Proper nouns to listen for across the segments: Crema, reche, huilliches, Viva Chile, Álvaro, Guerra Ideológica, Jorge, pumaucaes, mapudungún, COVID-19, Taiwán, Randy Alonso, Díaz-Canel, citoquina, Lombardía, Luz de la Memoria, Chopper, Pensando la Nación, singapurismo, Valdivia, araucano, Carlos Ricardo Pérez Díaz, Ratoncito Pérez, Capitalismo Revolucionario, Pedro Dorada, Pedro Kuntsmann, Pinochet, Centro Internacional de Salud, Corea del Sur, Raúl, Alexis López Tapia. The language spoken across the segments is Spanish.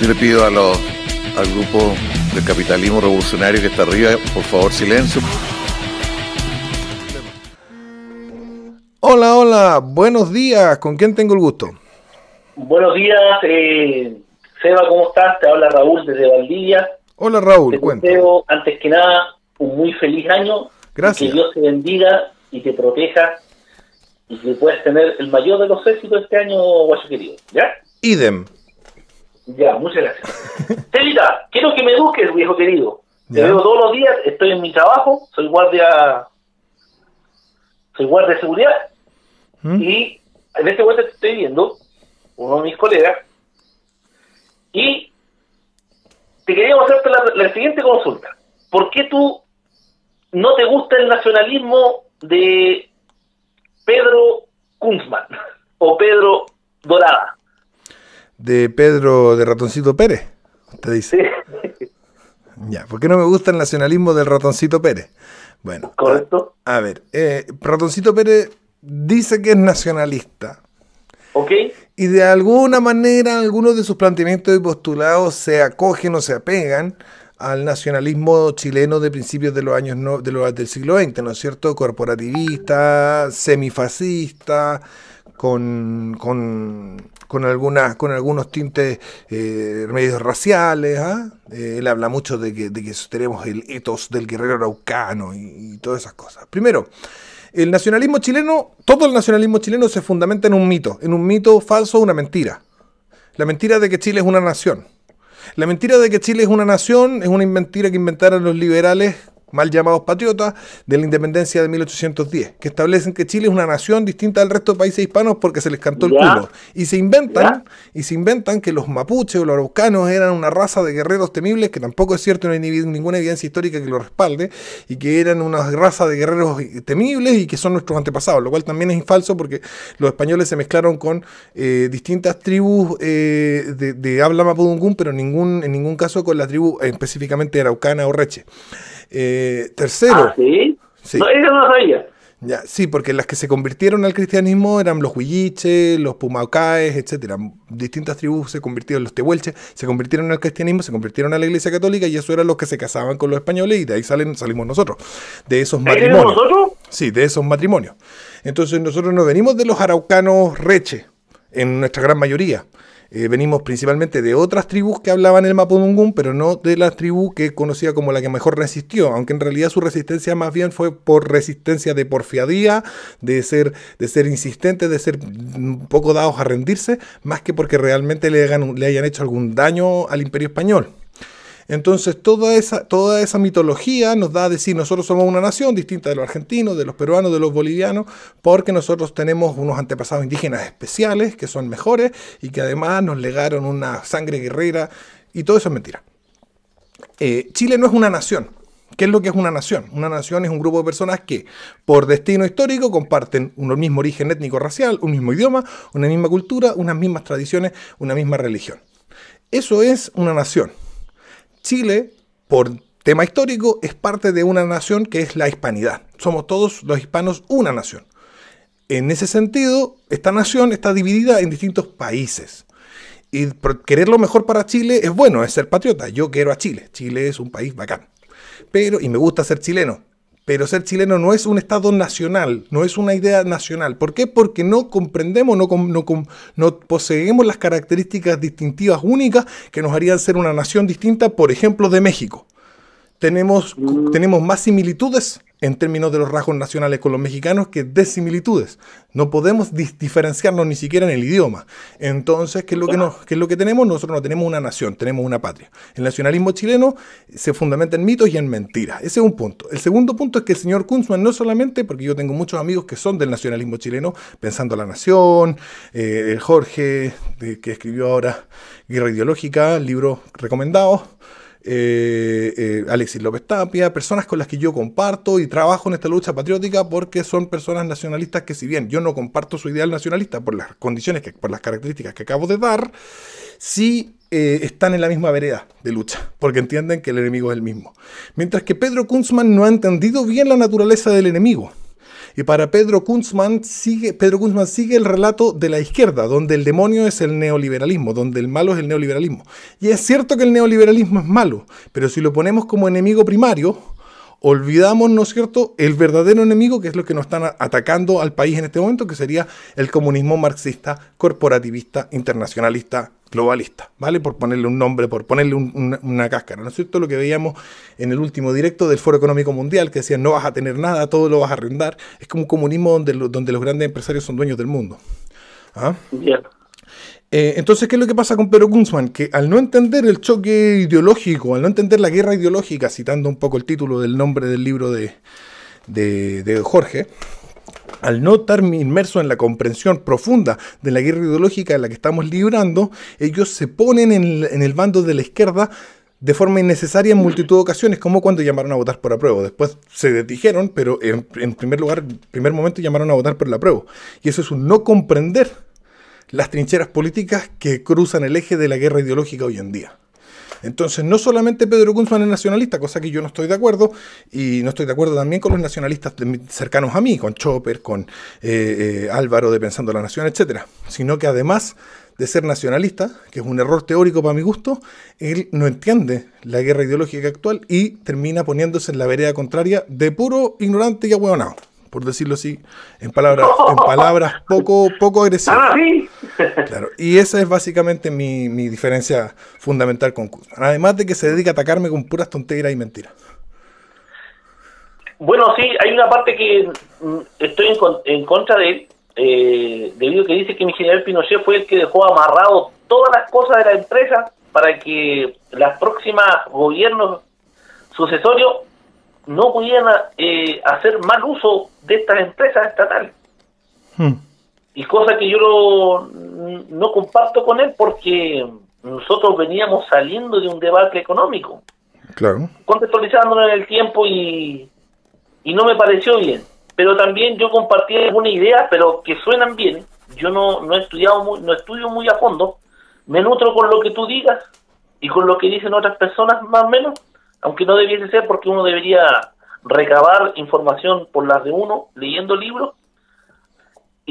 Yo le pido a al grupo del capitalismo revolucionario que está arriba, por favor, silencio. Hola, hola, buenos días, ¿con quién tengo el gusto? Buenos días, Seba, ¿cómo estás? Te habla Raúl desde Valdivia. Hola Raúl, cuéntame. Te deseo, antes que nada, un muy feliz año. Gracias. Que Dios te bendiga y te proteja y que puedas tener el mayor de los éxitos este año, guacho querido, ¿ya? Idem. Ya, muchas gracias. Celita, quiero que me busques, viejo querido. Te veo todos los días, estoy en mi trabajo, soy guardia de seguridad. Y en este momento te estoy viendo, uno de mis colegas, y te queríamos hacerte la siguiente consulta. ¿Por qué tú no te gusta el nacionalismo de Pedro Kuntsmann o Pedro Dorada? De Pedro de Ratoncito Pérez, usted dice. Sí. Ya, ¿por qué no me gusta el nacionalismo del Ratoncito Pérez? Bueno, correcto. A ver, Ratoncito Pérez dice que es nacionalista. Ok. Y de alguna manera algunos de sus planteamientos y postulados se acogen o se apegan al nacionalismo chileno de principios de los años del siglo XX, ¿no es cierto? Corporativista, semifascista, con algunos tintes medios raciales, él habla mucho de que tenemos el ethos del guerrero araucano y todas esas cosas. Primero, el nacionalismo chileno, todo el nacionalismo chileno se fundamenta en un mito falso, una mentira. La mentira de que Chile es una nación. La mentira de que Chile es una nación es una mentira que inventaron los liberales, mal llamados patriotas, de la independencia de 1810, que establecen que Chile es una nación distinta al resto de países hispanos porque se les cantó el culo. Y se inventan que los mapuches o los araucanos eran una raza de guerreros temibles, que tampoco es cierto, no hay ninguna evidencia histórica que lo respalde, y que eran una raza de guerreros temibles y que son nuestros antepasados, lo cual también es falso porque los españoles se mezclaron con distintas tribus de habla mapudungún, pero en ningún caso con la tribu específicamente araucana o reche. Tercero. ¿Ah, sí? Sí. No, eso no sabía. Ya, sí, porque las que se convirtieron al cristianismo eran los huilliches, los pumaucaes, etcétera. Distintas tribus se convirtieron, los tehuelches, se convirtieron al cristianismo, se convirtieron a la iglesia católica y eso eran los que se casaban con los españoles y de ahí salimos nosotros, de esos matrimonios. ¿Nosotros? Sí, de esos matrimonios. Entonces nosotros nos venimos de los araucanos reche, en nuestra gran mayoría. Venimos principalmente de otras tribus que hablaban el mapudungún, pero no de la tribu que conocía como la que mejor resistió, aunque en realidad su resistencia más bien fue por resistencia de porfiadía, de ser insistentes, de ser un poco dados a rendirse, más que porque realmente le hayan hecho algún daño al imperio español. Entonces toda esa mitología nos da a decir nosotros somos una nación distinta de los argentinos, de los peruanos, de los bolivianos, porque nosotros tenemos unos antepasados indígenas especiales que son mejores y que además nos legaron una sangre guerrera y todo eso es mentira. Chile no es una nación. ¿Qué es lo que es una nación? Una nación es un grupo de personas que, por destino histórico, comparten un mismo origen étnico-racial, un mismo idioma, una misma cultura, unas mismas tradiciones, una misma religión. Eso es una nación. Chile, por tema histórico, es parte de una nación que es la hispanidad. Somos todos los hispanos una nación. En ese sentido, esta nación está dividida en distintos países. Y querer lo mejor para Chile es bueno, es ser patriota. Yo quiero a Chile. Chile es un país bacán. Pero, y me gusta ser chileno. Pero ser chileno no es un estado nacional, no es una idea nacional. ¿Por qué? Porque no comprendemos, no poseemos las características distintivas únicas que nos harían ser una nación distinta, por ejemplo, de México. Tenemos más similitudes en términos de los rasgos nacionales con los mexicanos que desimilitudes. No podemos diferenciarnos ni siquiera en el idioma. Entonces, ¿qué es lo que tenemos? Nosotros no tenemos una nación, tenemos una patria. El nacionalismo chileno se fundamenta en mitos y en mentiras. Ese es un punto. El segundo punto es que el señor Kuntsmann no solamente, porque yo tengo muchos amigos que son del nacionalismo chileno, Pensando la Nación, el Jorge, que escribió ahora Guerra Ideológica, libros recomendados, Alexis López Tapia, personas con las que yo comparto y trabajo en esta lucha patriótica porque son personas nacionalistas que si bien yo no comparto su ideal nacionalista por las condiciones, por las características que acabo de dar, sí están en la misma vereda de lucha porque entienden que el enemigo es el mismo. Mientras que Pedro Kuntsmann no ha entendido bien la naturaleza del enemigo. Y para Pedro Kuntsmann sigue el relato de la izquierda, donde el demonio es el neoliberalismo, donde el malo es el neoliberalismo. Y es cierto que el neoliberalismo es malo, pero si lo ponemos como enemigo primario, olvidamos, ¿no es cierto?, el verdadero enemigo, que es lo que nos están atacando al país en este momento, que sería el comunismo marxista, corporativista, internacionalista, globalista, ¿vale? Por ponerle un nombre, por ponerle una cáscara, ¿no es cierto? Lo que veíamos en el último directo del Foro Económico Mundial, que decían, no vas a tener nada, todo lo vas a arrendar. Es como un comunismo donde los grandes empresarios son dueños del mundo. ¿Ah? Yeah. Entonces, ¿qué es lo que pasa con Pedro Kuntsmann? Que al no entender el choque ideológico, al no entender la guerra ideológica, citando un poco el título del nombre del libro de Jorge, al no estar inmerso en la comprensión profunda de la guerra ideológica en la que estamos librando, ellos se ponen en el bando de la izquierda de forma innecesaria en multitud de ocasiones, como cuando llamaron a votar por apruebo. Después se detijeron, pero en primer momento llamaron a votar por el apruebo. Y eso es un no comprender las trincheras políticas que cruzan el eje de la guerra ideológica hoy en día. Entonces, no solamente Pedro Kuntsmann es nacionalista, cosa que yo no estoy de acuerdo, y no estoy de acuerdo también con los nacionalistas cercanos a mí, con Chopper, con Álvaro de Pensando la Nación, etc. Sino que además de ser nacionalista, que es un error teórico para mi gusto, él no entiende la guerra ideológica actual y termina poniéndose en la vereda contraria de puro ignorante y ahueonado, por decirlo así, en palabras poco agresivas. Claro, y esa es básicamente mi diferencia fundamental con Kuntsmann. Además de que se dedica a atacarme con puras tonteras y mentiras. Bueno, sí, hay una parte que estoy en contra de él, debido a que dice que mi general Pinochet fue el que dejó amarrado todas las cosas de la empresa para que las próximas gobiernos sucesorios no pudieran hacer mal uso de estas empresas estatales. Y cosa que yo no comparto con él, porque nosotros veníamos saliendo de un debate económico, claro, contextualizándolo en el tiempo, y no me pareció bien. Pero también yo compartí algunas ideas, pero que suenan bien. Yo no estudio muy a fondo, me nutro con lo que tú digas y con lo que dicen otras personas más o menos, aunque no debiese ser, porque uno debería recabar información por las de uno, leyendo libros,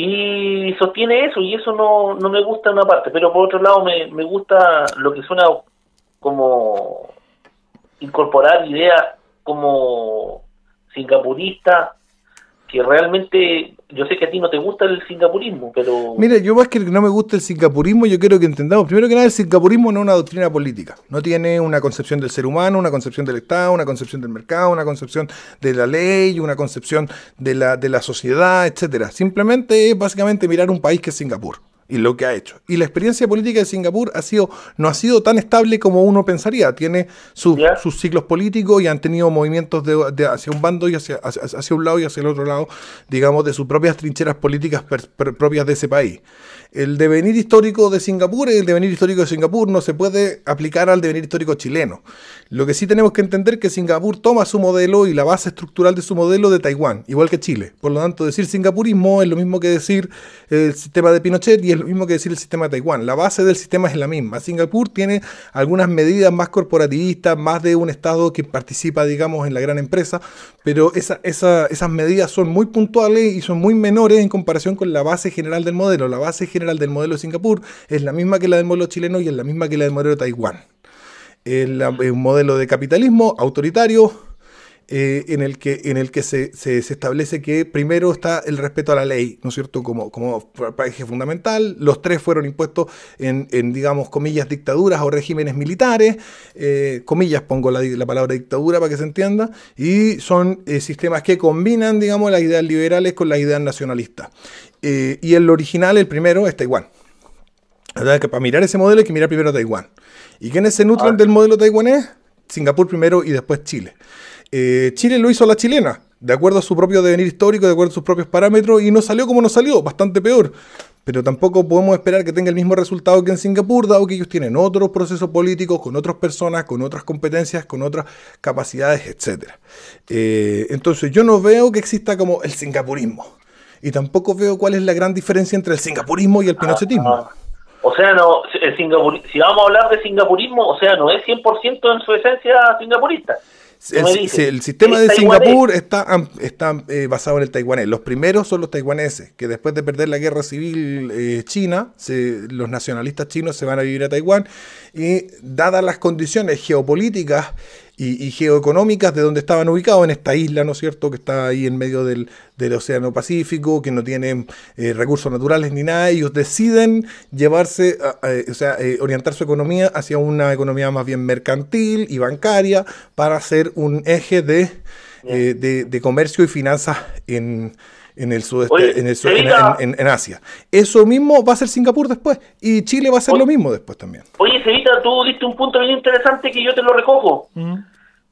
y sostiene eso, y eso no me gusta en una parte, pero por otro lado me gusta lo que suena como incorporar ideas como singapurista, que realmente, yo sé que a ti no te gusta el singapurismo, pero... Mira, yo más que no me gusta el singapurismo, yo quiero que entendamos, primero que nada, el singapurismo no es una doctrina política, no tiene una concepción del ser humano, una concepción del Estado, una concepción del mercado, una concepción de la ley, una concepción de la sociedad, etcétera. Simplemente es básicamente mirar un país que es Singapur, y lo que ha hecho. Y la experiencia política de Singapur no ha sido tan estable como uno pensaría. Tiene sus ciclos políticos y han tenido movimientos hacia un bando y hacia un lado y hacia el otro lado, digamos, de sus propias trincheras políticas propias de ese país. El devenir histórico de Singapur no se puede aplicar al devenir histórico chileno. Lo que sí tenemos que entender es que Singapur toma su modelo y la base estructural de su modelo de Taiwán, igual que Chile. Por lo tanto, decir singapurismo es lo mismo que decir el sistema de Pinochet y es lo mismo que decir el sistema de Taiwán. La base del sistema es la misma. Singapur tiene algunas medidas más corporativistas, más de un Estado que participa, digamos, en la gran empresa, pero esas medidas son muy puntuales y son muy menores en comparación con la base general del modelo. La base general del modelo de Singapur es la misma que la del modelo chileno y es la misma que la del modelo de Taiwán. Es un modelo de capitalismo autoritario, en el que se establece que primero está el respeto a la ley, ¿no es cierto?, como eje fundamental. Los tres fueron impuestos en digamos, comillas, dictaduras o regímenes militares, comillas, pongo la palabra dictadura para que se entienda, y son sistemas que combinan, digamos, las ideas liberales con las ideas nacionalistas. Y el original, el primero, es Taiwán. La verdad es que para mirar ese modelo hay que mirar primero Taiwán. ¿Y quiénes se nutren del modelo taiwanés? Singapur primero y después Chile. Chile lo hizo a la chilena, de acuerdo a su propio devenir histórico, de acuerdo a sus propios parámetros, y no salió como no salió, bastante peor. Pero tampoco podemos esperar que tenga el mismo resultado que en Singapur, dado que ellos tienen otros procesos políticos, con otras personas, con otras competencias, con otras capacidades, etc. Entonces yo no veo que exista como el singapurismo, y tampoco veo cuál es la gran diferencia entre el singapurismo y el pinochetismo. O sea, no, si vamos a hablar de singapurismo, o sea, no es 100% en su esencia singapurista. El sistema de Singapur está basado en el taiwanés. Los primeros son los taiwaneses, que después de perder la guerra civil china, los nacionalistas chinos se van a vivir a Taiwán, y dadas las condiciones geopolíticas y geoeconómicas de donde estaban ubicados, en esta isla, ¿no es cierto?, que está ahí en medio del Océano Pacífico, que no tiene recursos naturales ni nada, ellos deciden llevarse, orientar su economía hacia una economía más bien mercantil y bancaria, para hacer un eje de comercio y finanzas en el sudeste, en Asia. Eso mismo va a ser Singapur después, y Chile va a ser lo mismo después también. Oye, Cevita, tú diste un punto bien interesante que yo te lo recojo.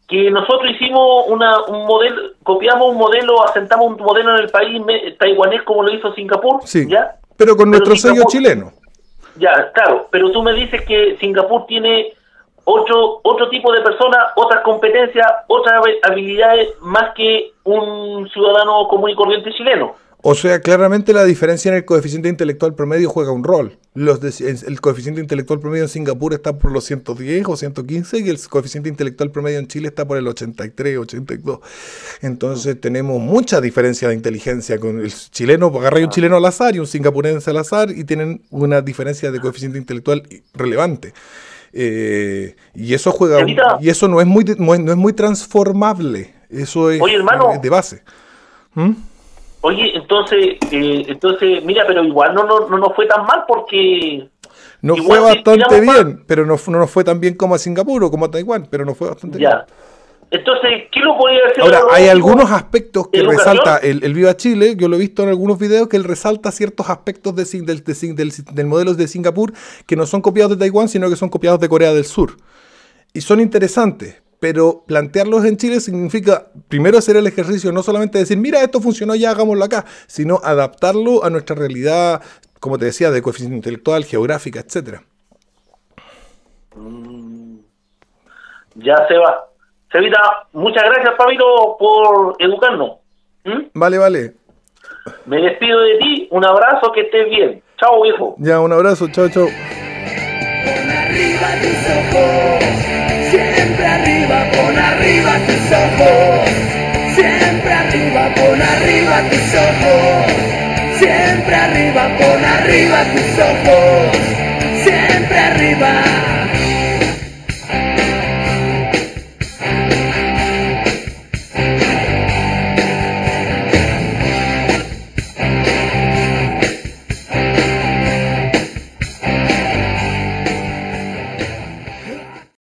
Que nosotros hicimos un modelo, copiamos un modelo, asentamos un modelo en el país taiwanés, como lo hizo Singapur, ¿ya? Pero con nuestro sello chileno. Ya, claro, pero tú me dices que Singapur tiene otro tipo de personas, otras competencias, otras habilidades, más que un ciudadano común y corriente chileno. O sea, claramente la diferencia en el coeficiente intelectual promedio juega un rol. El coeficiente intelectual promedio en Singapur está por los 110 o 115, y el coeficiente intelectual promedio en Chile está por el 83, 82. Entonces tenemos mucha diferencia de inteligencia. Con el chileno, agarra un chileno al azar y un singapurense al azar, y tienen una diferencia de coeficiente intelectual relevante. Y eso juega eso no es muy transformable. Eso es, oye, hermano, de base. Oye, entonces mira, pero igual no fue tan mal, porque nos fue bastante bien, pero no nos fue tan bien como a Singapur o como a Taiwán, pero nos fue bastante bien. Entonces, ¿qué lo podía decir? Ahora, hay algunos aspectos que resalta el Viva Chile. Yo lo he visto en algunos videos, que él resalta ciertos aspectos del modelo de Singapur, que no son copiados de Taiwán, sino que son copiados de Corea del Sur. Y son interesantes, pero plantearlos en Chile significa primero hacer el ejercicio, no solamente decir, mira, esto funcionó, ya hagámoslo acá, sino adaptarlo a nuestra realidad, como te decía, de coeficiente intelectual, geográfica, etcétera. Ya se va. Cevita, muchas gracias, Pablo, por educarnos. Vale. Me despido de ti. Un abrazo, que estés bien. Chao, viejo. Ya, un abrazo. Chao. Pon arriba tus ojos, siempre arriba. Pon arriba tus ojos, siempre arriba. Pon arriba tus ojos, siempre arriba. Pon arriba tus ojos, siempre arriba.